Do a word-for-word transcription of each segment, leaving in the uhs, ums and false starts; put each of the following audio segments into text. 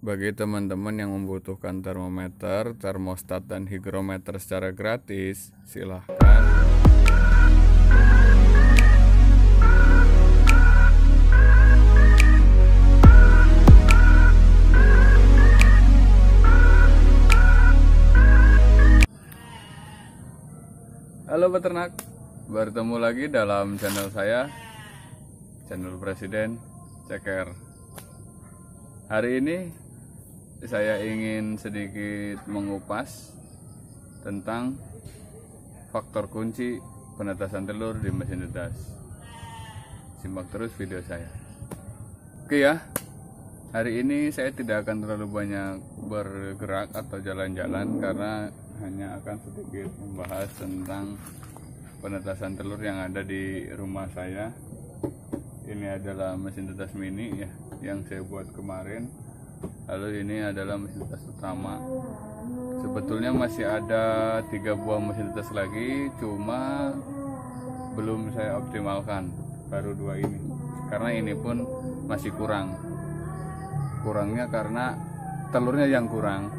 Bagi teman-teman yang membutuhkan termometer, termostat, dan higrometer secara gratis, silahkan. Halo peternak, bertemu lagi dalam channel saya, channel Presiden Ceker. Hari ini saya ingin sedikit mengupas tentang faktor kunci penetasan telur di mesin tetas. Simak terus video saya. Oke ya, hari ini saya tidak akan terlalu banyak bergerak atau jalan-jalan karena hanya akan sedikit membahas tentang penetasan telur yang ada di rumah saya. Ini adalah mesin tetas mini ya, yang saya buat kemarin. Lalu ini adalah mesin tetas utama. Sebetulnya masih ada tiga buah mesin tetas lagi, cuma belum saya optimalkan, baru dua ini. Karena ini pun masih kurang. Kurangnya karena telurnya yang kurang.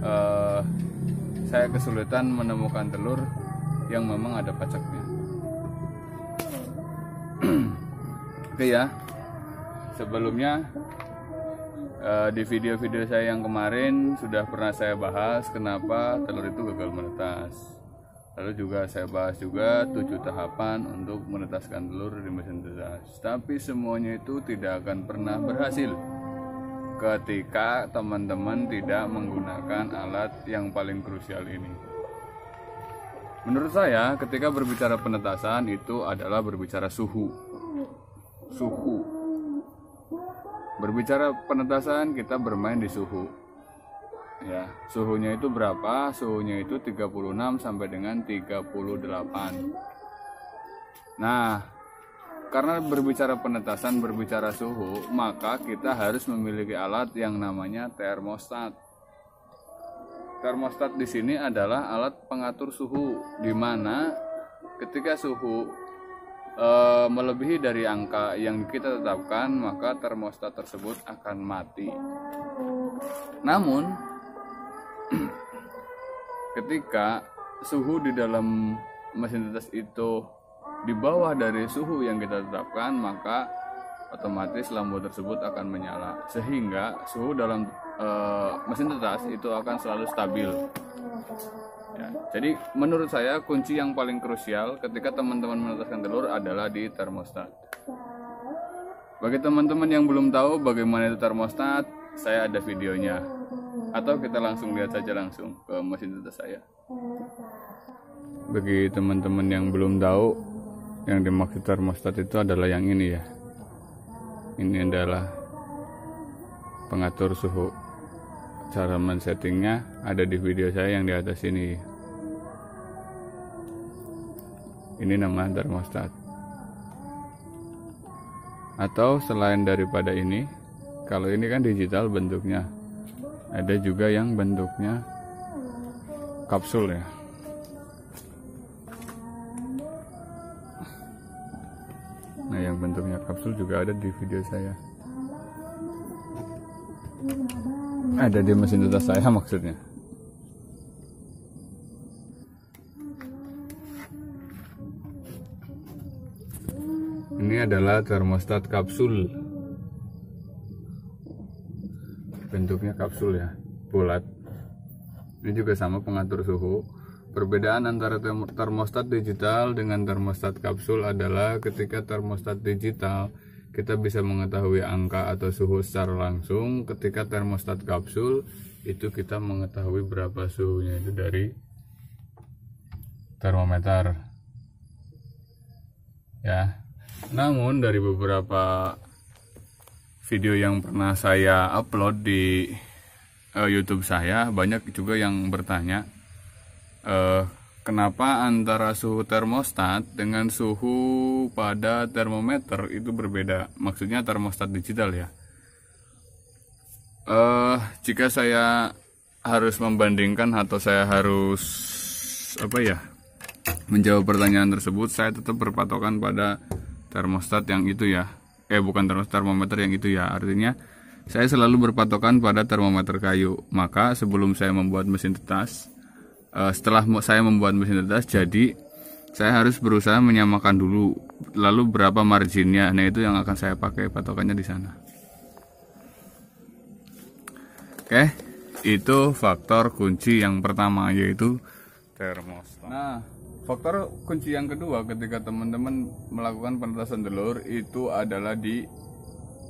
Uh, saya kesulitan menemukan telur yang memang ada pacaknya. Oke ya. Sebelumnya di video-video saya yang kemarin sudah pernah saya bahas kenapa telur itu gagal menetas. Lalu juga saya bahas juga tujuh tahapan untuk menetaskan telur di mesin tetas. Tapi semuanya itu tidak akan pernah berhasil ketika teman-teman tidak menggunakan alat yang paling krusial ini. Menurut saya, ketika berbicara penetasan itu adalah berbicara suhu. Suhu. Berbicara penetasan, kita bermain di suhu ya. Suhunya itu berapa? Suhunya itu tiga puluh enam sampai dengan tiga puluh delapan. Nah, karena berbicara penetasan, berbicara suhu, maka kita harus memiliki alat yang namanya termostat. Termostat di sini adalah alat pengatur suhu, dimana ketika suhu Uh, melebihi dari angka yang kita tetapkan, maka termostat tersebut akan mati. Namun ketika suhu di dalam mesin tetas itu di bawah dari suhu yang kita tetapkan, maka otomatis lampu tersebut akan menyala, sehingga suhu dalam uh, mesin tetas itu akan selalu stabil. Ya, jadi menurut saya kunci yang paling krusial ketika teman-teman menetaskan telur adalah di termostat. Bagi teman-teman yang belum tahu bagaimana itu termostat, saya ada videonya. Atau kita langsung lihat saja langsung ke mesin tetas saya. Bagi teman-teman yang belum tahu, yang dimaksud termostat itu adalah yang ini ya. Ini adalah pengatur suhu. Cara men-settingnya ada di video saya yang di atas ini. Ini nama termostat. Atau selain daripada ini, kalau ini kan digital bentuknya, ada juga yang bentuknya kapsul ya. Nah, yang bentuknya kapsul juga ada di video saya, ada di mesin tetas saya maksudnya. Ini adalah termostat kapsul. Bentuknya kapsul ya, bulat. Ini juga sama pengatur suhu. Perbedaan antara termostat digital dengan termostat kapsul adalah ketika termostat digital kita bisa mengetahui angka atau suhu secara langsung. Ketika termostat kapsul itu kita mengetahui berapa suhunya itu dari termometer ya. Namun dari beberapa video yang pernah saya upload di uh, YouTube saya, banyak juga yang bertanya uh, kenapa antara suhu termostat dengan suhu pada termometer itu berbeda? Maksudnya termostat digital ya. Uh, jika saya harus membandingkan atau saya harus apa ya menjawab pertanyaan tersebut, saya tetap berpatokan pada termostat yang itu ya. Eh bukan termostat, termometer yang itu ya. Artinya Saya selalu berpatokan pada termometer kayu. Maka sebelum saya membuat mesin tetas, uh, setelah saya membuat mesin tetas, jadi saya harus berusaha menyamakan dulu. Lalu berapa marginnya? Nah, itu yang akan saya pakai patokannya di sana. Oke, itu faktor kunci yang pertama, yaitu termostat. Nah, faktor kunci yang kedua ketika teman-teman melakukan penetasan telur itu adalah di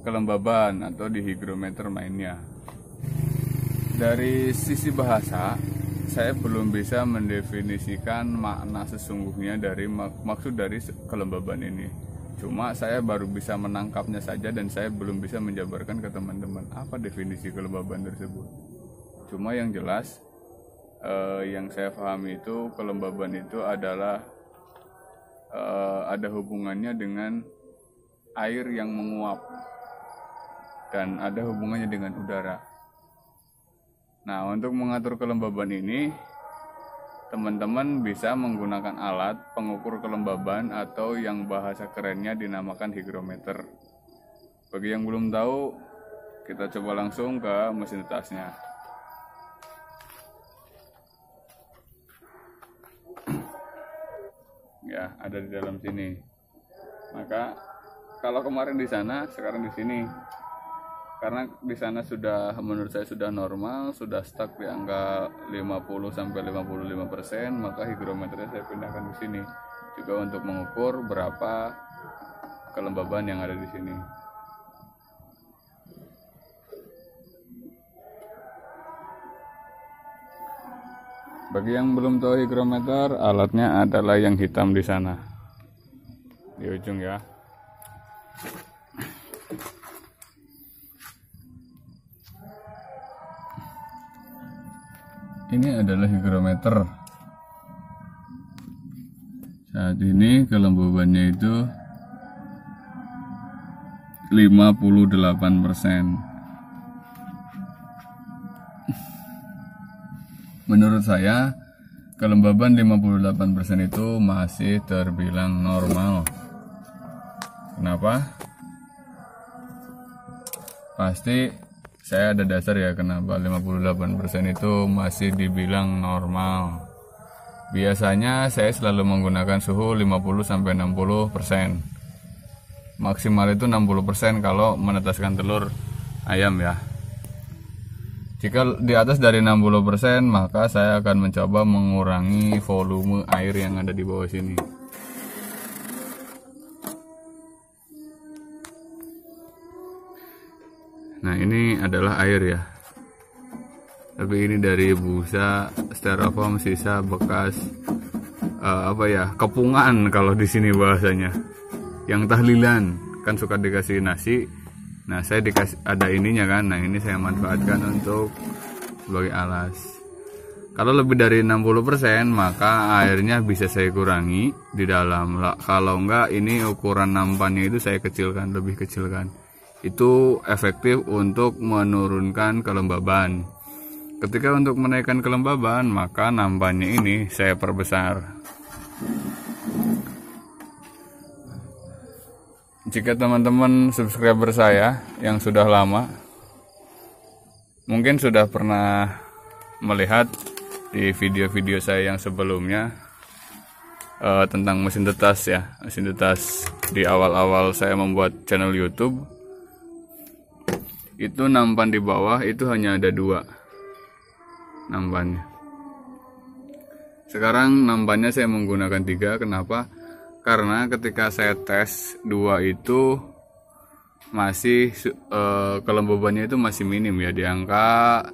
kelembaban atau di hygrometer mainnya. Dari sisi bahasa, saya belum bisa mendefinisikan makna sesungguhnya dari mak maksud dari kelembaban ini. Cuma saya baru bisa menangkapnya saja, dan saya belum bisa menjabarkan ke teman-teman apa definisi kelembaban tersebut. Cuma yang jelas, eh, yang saya pahami itu kelembaban itu adalah eh, ada hubungannya dengan air yang menguap dan ada hubungannya dengan udara. Nah, untuk mengatur kelembaban ini, teman-teman bisa menggunakan alat pengukur kelembaban atau yang bahasa kerennya dinamakan hygrometer. Bagi yang belum tahu, kita coba langsung ke mesin tetasnya. Ya, ada di dalam sini. Maka kalau kemarin di sana, sekarang di sini. Karena di sana sudah, menurut saya sudah normal, sudah stuck di angka lima puluh sampai lima puluh lima persen, maka hygrometernya saya pindahkan ke sini juga untuk mengukur berapa kelembaban yang ada di sini. Bagi yang belum tahu hygrometer, alatnya adalah yang hitam di sana di ujung ya. Ini adalah hygrometer. Saat ini kelembabannya itu lima puluh delapan persen. Menurut saya, kelembaban lima puluh delapan persen itu masih terbilang normal. Kenapa? Pasti saya ada dasar ya kenapa lima puluh delapan persen itu masih dibilang normal. Biasanya saya selalu menggunakan suhu lima puluh sampai enam puluh persen. Maksimal itu enam puluh persen kalau menetaskan telur ayam ya. Jika di atas dari enam puluh persen, maka saya akan mencoba mengurangi volume air yang ada di bawah sini. Nah, ini adalah air ya, tapi ini dari busa styrofoam, sisa bekas uh, apa ya, kepungan kalau di sini bahasanya, yang tahlilan kan suka dikasih nasi. Nah, saya dikasih ada ininya kan. Nah, ini saya manfaatkan untuk sebagai alas. Kalau lebih dari enam puluh persen, maka airnya bisa saya kurangi di dalam. Kalau enggak, ini ukuran nampannya itu saya kecilkan, lebih kecilkan. Itu efektif untuk menurunkan kelembaban. Ketika untuk menaikkan kelembaban, maka nampannya ini saya perbesar. Jika teman-teman subscriber saya yang sudah lama, mungkin sudah pernah melihat di video-video saya yang sebelumnya uh, tentang mesin tetas ya. Mesin tetas di awal-awal saya membuat channel YouTube, itu nampan di bawah itu hanya ada dua nampannya. Sekarang nampannya saya menggunakan tiga. Kenapa? Karena ketika saya tes dua itu masih e, kelembabannya itu masih minim ya, di angka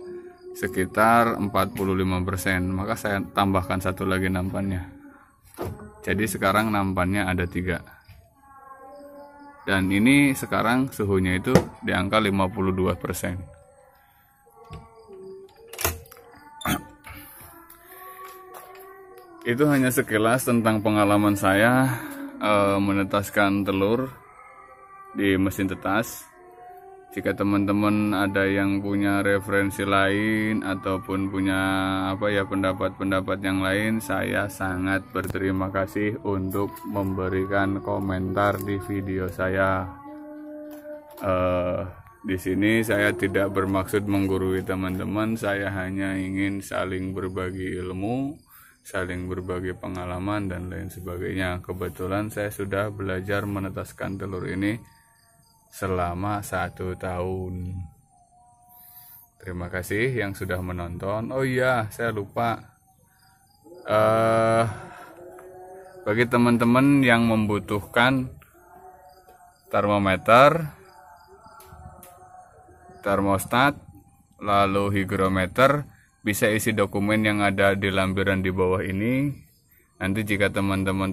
sekitar empat puluh lima persen. Maka saya tambahkan satu lagi nampannya. Jadi sekarang nampannya ada tiga. Dan ini sekarang suhunya itu di angka lima puluh dua persen. Itu hanya sekilas tentang pengalaman saya e, menetaskan telur di mesin tetas. Jika teman-teman ada yang punya referensi lain ataupun punya apa ya, pendapat-pendapat yang lain, saya sangat berterima kasih untuk memberikan komentar di video saya. Uh, Di sini saya tidak bermaksud menggurui teman-teman, saya hanya ingin saling berbagi ilmu, saling berbagi pengalaman dan lain sebagainya. Kebetulan saya sudah belajar menetaskan telur ini selama satu tahun. Terima kasih yang sudah menonton. Oh iya, saya lupa. Uh, bagi teman-teman yang membutuhkan termometer, termostat, lalu higrometer, bisa isi dokumen yang ada di lampiran di bawah ini. Nanti jika teman-teman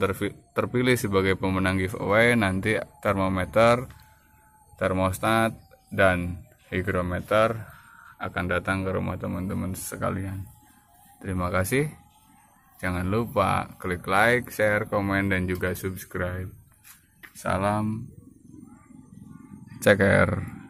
terpilih sebagai pemenang giveaway, nanti termometer, termostat, dan higrometer akan datang ke rumah teman-teman sekalian. Terima kasih. Jangan lupa klik like, share, komen, dan juga subscribe. Salam Ceker.